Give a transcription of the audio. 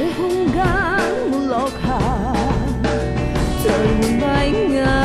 Hunggang mula kah, terbayang.